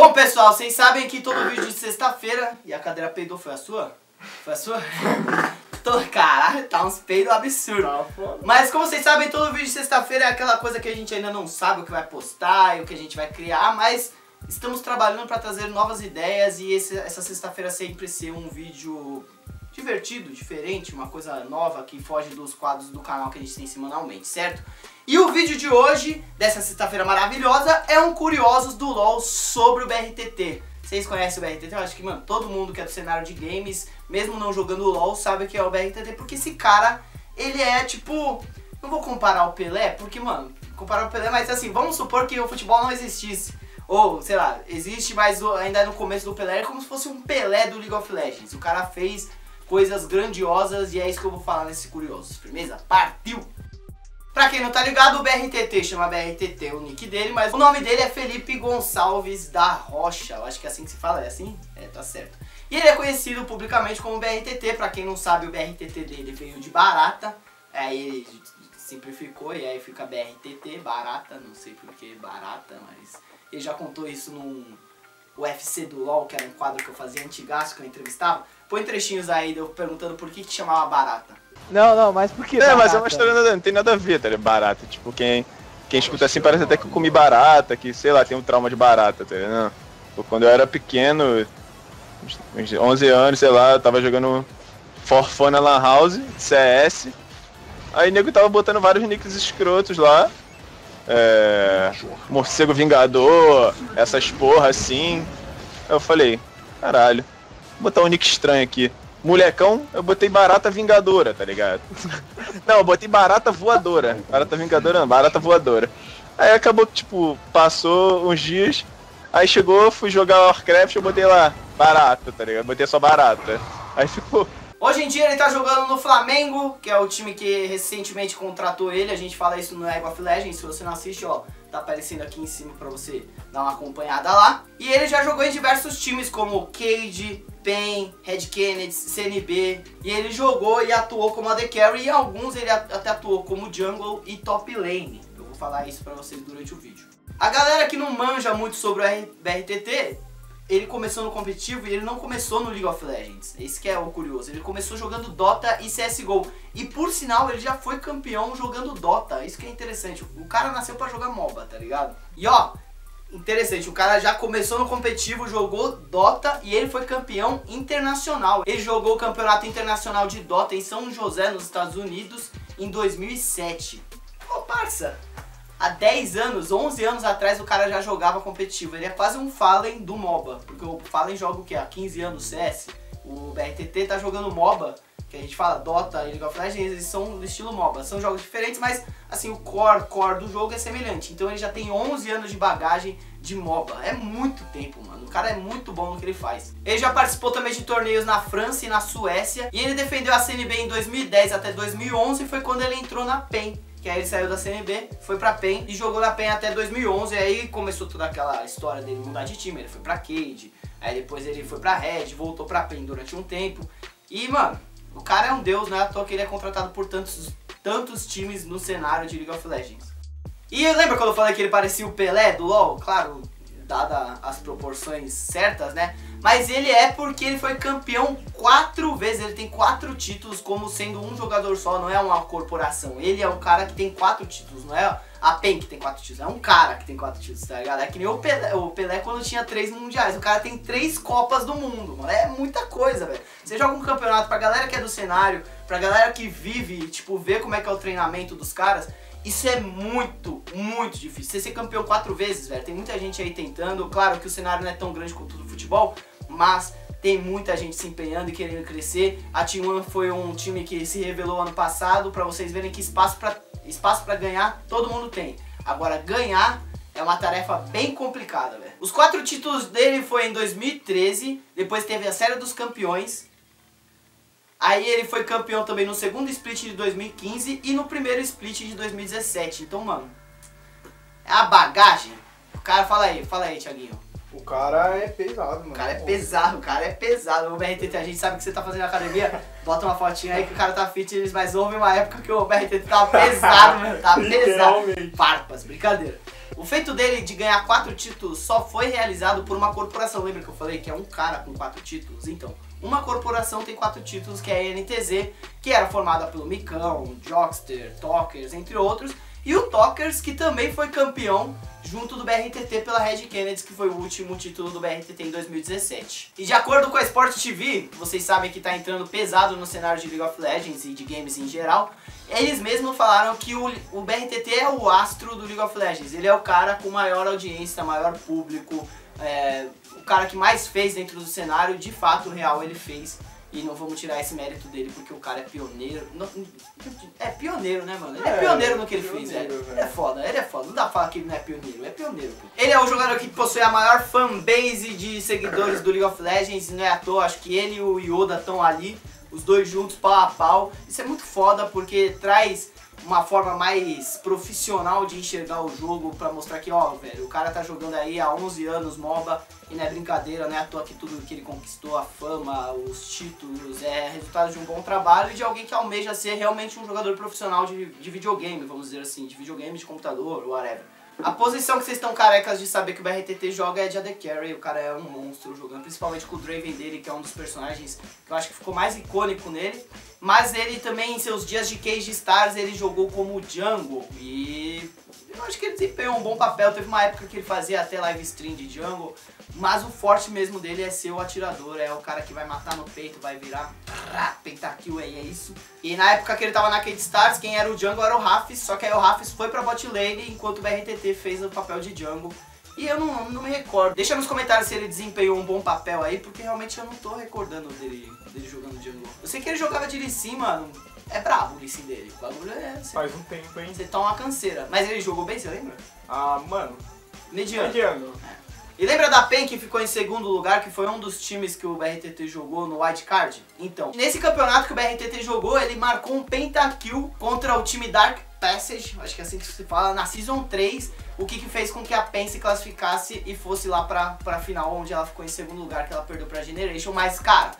Bom, pessoal, vocês sabem que todo vídeo de sexta-feira... E a cadeira peidou, foi a sua? Foi a sua? Caralho, tá uns peidos absurdos. Tá, mas como vocês sabem, todo vídeo de sexta-feira é aquela coisa que a gente ainda não sabe o que vai postar e o que a gente vai criar, mas estamos trabalhando pra trazer novas ideias e essa sexta-feira sempre ser um vídeo divertido, diferente, uma coisa nova que foge dos quadros do canal que a gente tem semanalmente, certo? E o vídeo de hoje, dessa sexta-feira maravilhosa, é um Curiosos do LOL sobre o BRTT. Vocês conhecem o BRTT? Eu acho que, mano, todo mundo que é do cenário de games, mesmo não jogando LOL, sabe o que é o BRTT, porque esse cara, ele é tipo... Não vou comparar o Pelé, porque, mano, comparar o Pelé, mas assim, vamos supor que o futebol não existisse. Ou, sei lá, existe, mas ainda no começo do Pelé, é como se fosse um Pelé do League of Legends. O cara fez coisas grandiosas e é isso que eu vou falar nesse Curiosos. Firmeza? Partiu! Pra quem não tá ligado, o BRTT chama BRTT o nick dele, mas o nome dele é Felipe Gonçalves da Rocha. Eu acho que é assim que se fala, é assim? É, tá certo. E ele é conhecido publicamente como BRTT. Pra quem não sabe, o BRTT dele veio de barata. Aí ele simplificou e aí fica BRTT, barata. Não sei por que barata, mas ele já contou isso num UFC do LOL, que era um quadro que eu fazia antigaço, que eu entrevistava. Põe trechinhos aí, deu perguntando por que chamava barata. Não, não, mas por que é, barata? Mas é uma história, não tem nada a ver, tá ligado? Barata, tipo, quem escuta assim parece até que eu comi barata, que, sei lá, tem um trauma de barata, tá ligado? Quando eu era pequeno, uns 11 anos, sei lá, eu tava jogando For Fun na Lan House, CS, aí o nego tava botando vários nicks escrotos lá, morcego vingador, essas porra assim, aí eu falei, caralho, vou botar um nick estranho aqui. Molecão, eu botei barata vingadora, tá ligado? Não, eu botei barata voadora. Barata vingadora não, barata voadora. Aí acabou que, tipo, passou uns dias, aí chegou, fui jogar Warcraft, eu botei lá, barata, tá ligado? Botei só barata. Aí ficou... Hoje em dia ele tá jogando no Flamengo, que é o time que recentemente contratou ele. A gente fala isso no League of Legends, se você não assiste, ó, tá aparecendo aqui em cima pra você dar uma acompanhada lá. E ele já jogou em diversos times, como Keyd, Pain, Red Kennedys, CNB. E ele jogou e atuou como AD Carry, e alguns ele até atuou como Jungle e Top Lane. Eu vou falar isso pra vocês durante o vídeo. A galera que não manja muito sobre o BRTT... Ele começou no competitivo e ele não começou no League of Legends. Esse que é o curioso. Ele começou jogando Dota e CSGO. E por sinal, ele já foi campeão jogando Dota. Isso que é interessante. O cara nasceu pra jogar MOBA, tá ligado? E ó, interessante. O cara já começou no competitivo, jogou Dota e ele foi campeão internacional. Ele jogou o campeonato internacional de Dota em São José, nos Estados Unidos, em 2007. Ô, parça! Há 10 anos, 11 anos atrás o cara já jogava competitivo. Ele é quase um Fallen do MOBA. Porque o Fallen joga o que? Há 15 anos CS. O BRTT tá jogando MOBA, que a gente fala Dota e League of Legends, eles são do estilo MOBA. São jogos diferentes, mas assim, o core do jogo é semelhante. Então ele já tem 11 anos de bagagem de MOBA. É muito tempo, mano. O cara é muito bom no que ele faz. Ele já participou também de torneios na França e na Suécia. E ele defendeu a CNB em 2010 até 2011, foi quando ele entrou na PEN. Que aí ele saiu da CNB, foi pra PEN e jogou na PEN até 2011. E aí começou toda aquela história dele mudar de time. Ele foi pra Keyd, aí depois ele foi pra Red, voltou pra PEN durante um tempo. E, mano, o cara é um deus, né? À toa que ele é contratado por tantos times no cenário de League of Legends. E lembra quando eu falei que ele parecia o Pelé do LoL? Claro, dada as proporções certas, né? Mas ele é porque ele foi campeão 4 vezes, ele tem 4 títulos como sendo um jogador só, não é uma corporação. Ele é um cara que tem 4 títulos, não é a PEN que tem 4 títulos, é um cara que tem 4 títulos, tá ligado? É que nem o Pelé quando tinha 3 mundiais, o cara tem 3 Copas do Mundo, mano, é muita coisa, velho. Você joga um campeonato pra galera que é do cenário, pra galera que vive, tipo, vê como é que é o treinamento dos caras. Isso é muito, muito difícil. Você ser campeão 4 vezes, velho, tem muita gente aí tentando. Claro que o cenário não é tão grande quanto o do futebol, mas tem muita gente se empenhando e querendo crescer. A T1 foi um time que se revelou ano passado, pra vocês verem que espaço pra ganhar todo mundo tem. Agora, ganhar é uma tarefa bem complicada, velho. Os 4 títulos dele foi em 2013, depois teve a Série dos Campeões. Aí ele foi campeão também no segundo split de 2015 e no primeiro split de 2017. Então, mano, é a bagagem. O cara, fala aí, Thiaguinho. O cara é pesado, mano. O cara é pesado. O BRTT, a gente sabe que você tá fazendo academia, bota uma fotinha aí que o cara tá fitness, mas houve uma época que o BRTT tava pesado, mano. Tava pesado. Parpas, brincadeira. O feito dele de ganhar 4 títulos só foi realizado por uma corporação. Lembra que eu falei que é um cara com 4 títulos? Então, uma corporação tem 4 títulos, que é a NTZ, que era formada pelo Mikão, Jockster, Talkers, entre outros. E o Talkers, que também foi campeão junto do BRTT pela Red Kennedys, que foi o último título do BRTT em 2017. E de acordo com a Sport TV, vocês sabem que tá entrando pesado no cenário de League of Legends e de games em geral, eles mesmos falaram que o BRTT é o astro do League of Legends. Ele é o cara com maior audiência, maior público, o cara que mais fez dentro do cenário. De fato, o real ele fez. E não vamos tirar esse mérito dele, porque o cara é pioneiro. É pioneiro, né, mano? Ele é pioneiro no que ele fez, ele é foda, Não dá pra falar que ele não é pioneiro, é pioneiro. Ele é o jogador que possui a maior fanbase de seguidores do League of Legends. Não é à toa, acho que ele e o Yoda estão ali, os dois juntos, pau a pau. Isso é muito foda, porque traz uma forma mais profissional de enxergar o jogo, pra mostrar que, ó, velho, o cara tá jogando aí há 11 anos MOBA e não é brincadeira, não é à toa que tudo que ele conquistou, a fama, os títulos, é resultado de um bom trabalho e de alguém que almeja ser realmente um jogador profissional de videogame, vamos dizer assim, de videogame, de computador, whatever. A posição que vocês estão carecas de saber que o BRTT joga é de AD Carry. O cara é um monstro jogando, principalmente com o Draven dele, que é um dos personagens que eu acho que ficou mais icônico nele. Mas ele também, em seus dias de Keyd Stars, ele jogou como Jungle e eu acho que ele desempenhou um bom papel. Teve uma época que ele fazia até live stream de Jungle, mas o forte mesmo dele é ser o atirador, é o cara que vai matar no peito, vai virar pentakill, aí é isso. E na época que ele tava na Keyd Stars, quem era o Jungle era o Rafis, só que aí o Rafis foi pra bot lane, enquanto o BRTT fez o papel de Jungle. E eu não me recordo. Deixa nos comentários se ele desempenhou um bom papel aí, porque realmente eu não tô recordando dele jogando Jungle. Eu sei que ele jogava de Lee Sin, mano. É brabo o Lee Sin dele. O bagulho é... Faz um tempo, hein? Você toma uma canseira. Mas ele jogou bem, você lembra? Ah, mano... Mediano. É. E lembra da Pain, que ficou em segundo lugar, que foi um dos times que o BRTT jogou no wildcard? Então, nesse campeonato que o BRTT jogou, ele marcou um pentakill contra o time Dark Passage, acho que é assim que se fala, na Season 3, o que fez com que a PEN se classificasse e fosse lá pra final, onde ela ficou em segundo lugar, que ela perdeu pra Generation. Mas, cara,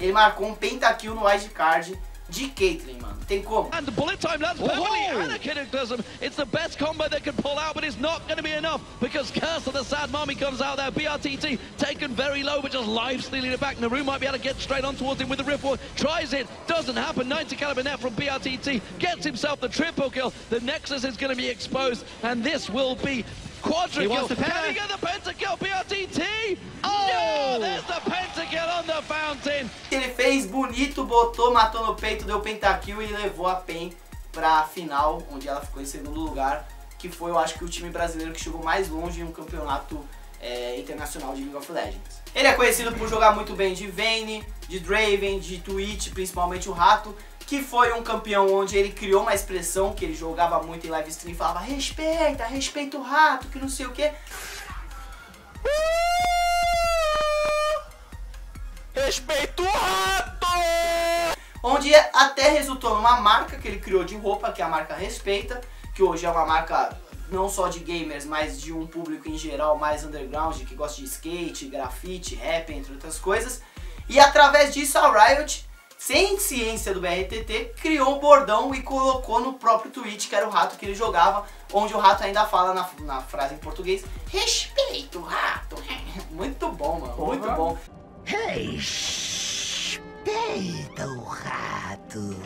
ele marcou um pentakill no wildcard de Caitlyn, mano. Tem como? And the bullet time lands perfectly. Anachronism. It's the best combo they could pull out, but it's not going to be enough because Curse of the Sad Mommy comes out there. BRTT taken very low, but just live stealing it back. Naru might be able to get straight on towards him with the Ripward. Tries it. Doesn't happen. 90 caliber net from BRTT. Gets himself the triple kill. The Nexus is going to be exposed, and this will be quadra kill. Can he get the pentakill? BRTT. Oh, no, there's the pentakill on the fountain. Ele fez bonito, botou, matou no peito, deu pentakill e levou a PEN pra final, onde ela ficou em segundo lugar, que foi, eu acho que, o time brasileiro que chegou mais longe em um campeonato internacional de League of Legends. Ele é conhecido por jogar muito bem de Vayne, de Draven, de Twitch, principalmente o Rato, que foi um campeão onde ele criou uma expressão que ele jogava muito em live stream e falava "Respeita, respeita o Rato, que não sei o que". Respeito o Rato! Onde até resultou numa marca que ele criou de roupa, que é a marca Respeita, que hoje é uma marca não só de gamers, mas de um público em geral mais underground, que gosta de skate, grafite, rap, entre outras coisas. E através disso a Riot, sem ciência do BRTT, criou o bordão e colocou no próprio Twitch, que era o rato que ele jogava, onde o rato ainda fala na frase em português, "Respeito o Rato". Muito bom, mano, muito bom. Respeita o Rato.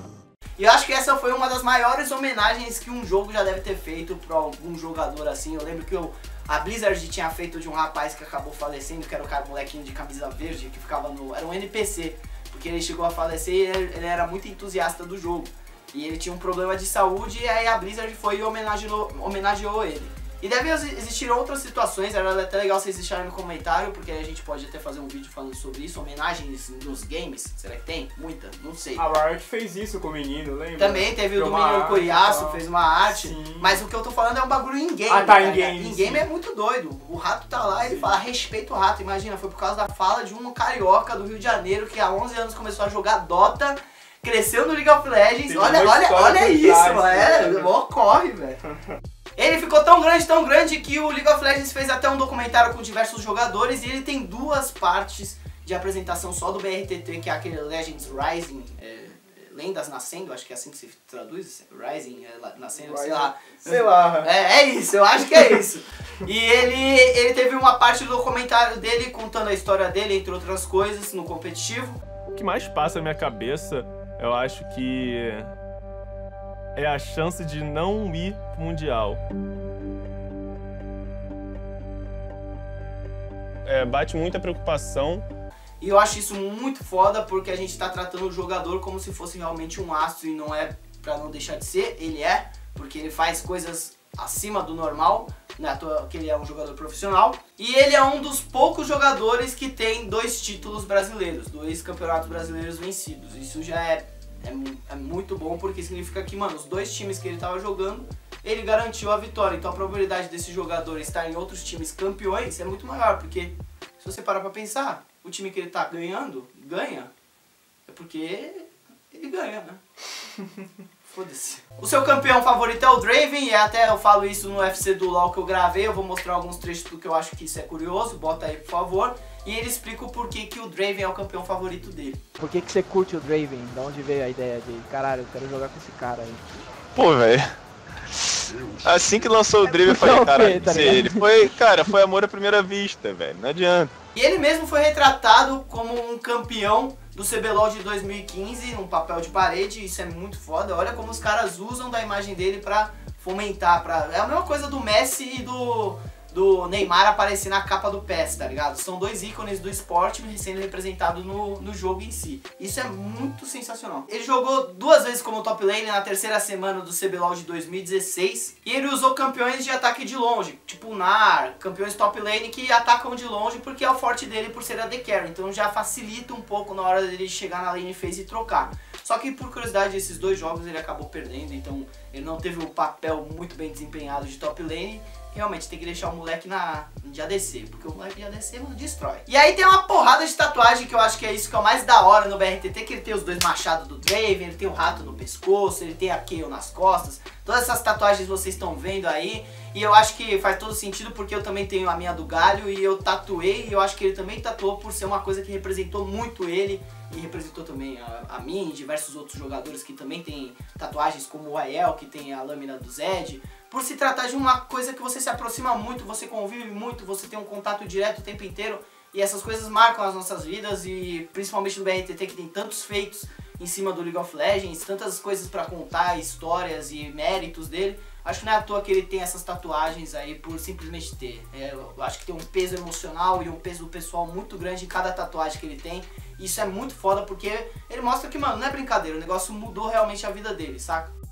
E eu acho que essa foi uma das maiores homenagens que um jogo já deve ter feito pra algum jogador assim. Eu lembro que a Blizzard tinha feito de um rapaz que acabou falecendo, que era o molequinho de camisa verde, que ficava era um NPC, porque ele chegou a falecer e ele era muito entusiasta do jogo. E ele tinha um problema de saúde e aí a Blizzard foi e homenageou ele. E devem existir outras situações, era até legal vocês deixarem no comentário, porque a gente pode até fazer um vídeo falando sobre isso, homenagens nos games, será que tem? Muita? Não sei. A Riot fez isso com o menino, lembra? Também, teve o do menino Curiosos, fez uma arte, sim. Mas o que eu tô falando é um bagulho in-game. Ah, tá, in-game. In-game é muito doido, o rato tá lá e ele fala "Respeita o Rato", imagina, foi por causa da fala de um carioca do Rio de Janeiro, que há 11 anos começou a jogar Dota, cresceu no League of Legends, tem olha isso, mano, corre, velho. Ele ficou tão grande que o League of Legends fez até um documentário com diversos jogadores e ele tem 2 partes de apresentação só do BRTT, que é aquele Legends Rising, lendas nascendo, acho que é assim que se traduz, Rising, nascendo, sei lá. Sei lá. É isso, eu acho que é isso. E ele teve uma parte do documentário dele contando a história dele, entre outras coisas, no competitivo. O que mais passa na minha cabeça, eu acho que é a chance de não ir pro Mundial. É, bate muita preocupação. E eu acho isso muito foda, porque a gente tá tratando o jogador como se fosse realmente um astro, e não é pra não deixar de ser, ele é, porque ele faz coisas acima do normal, não é à toa que ele é um jogador profissional. E ele é um dos poucos jogadores que tem 2 títulos brasileiros, 2 campeonatos brasileiros vencidos. Isso já é muito bom, porque significa que, mano, os 2 times que ele tava jogando, ele garantiu a vitória. Então a probabilidade desse jogador estar em outros times campeões é muito maior, porque se você parar pra pensar, o time que ele tá ganhando, ganha, é porque ele ganha, né? Foda-se. O seu campeão favorito é o Draven, e até eu falo isso no UFC do LOL que eu gravei, eu vou mostrar alguns trechos do que eu acho que isso é curioso, bota aí por favor. E ele explica o porquê que o Draven é o campeão favorito dele. Por que que você curte o Draven? De onde veio a ideia de, caralho, eu quero jogar com esse cara aí? Pô, velho, assim que lançou o Draven eu falei, cara, tá ele foi, cara, foi amor à primeira vista, velho, não adianta. E ele mesmo foi retratado como um campeão do CBLOL de 2015, num papel de parede, isso é muito foda. Olha como os caras usam da imagem dele pra fomentar, pra... É a mesma coisa do Messi e do Neymar aparecer na capa do PES, tá ligado? São 2 ícones do esporte sendo representados no jogo em si. Isso é muito sensacional. Ele jogou 2 vezes como top lane na 3ª semana do CBLOL de 2016, e ele usou campeões de ataque de longe, tipo NAR, campeões top lane que atacam de longe porque é o forte dele por ser a AD Carry, então já facilita um pouco na hora dele chegar na lane phase e trocar. Só que por curiosidade, esses 2 jogos ele acabou perdendo, então ele não teve um papel muito bem desempenhado de top lane. Realmente tem que deixar o moleque de ADC, porque o moleque de ADC, mano, destrói. E aí tem uma porrada de tatuagem que eu acho que é isso que é o mais da hora no BRTT, que ele tem os 2 machados do Draven, ele tem o rato no pescoço, ele tem a Keyd nas costas. Todas essas tatuagens vocês estão vendo aí, e eu acho que faz todo sentido porque eu também tenho a minha do Galho e eu tatuei, e eu acho que ele também tatuou por ser uma coisa que representou muito ele, e representou também a mim e diversos outros jogadores que também tem tatuagens, como o Aiel, que tem a lâmina do Zed. Por se tratar de uma coisa que você se aproxima muito, você convive muito, você tem um contato direto o tempo inteiro, e essas coisas marcam as nossas vidas, e principalmente no BRTT, que tem tantos feitos em cima do League of Legends, tantas coisas pra contar, histórias e méritos dele. Acho que não é à toa que ele tem essas tatuagens aí por simplesmente ter. Eu acho que tem um peso emocional e um peso pessoal muito grande em cada tatuagem que ele tem. Isso é muito foda porque ele mostra que, mano, não é brincadeira, o negócio mudou realmente a vida dele, saca?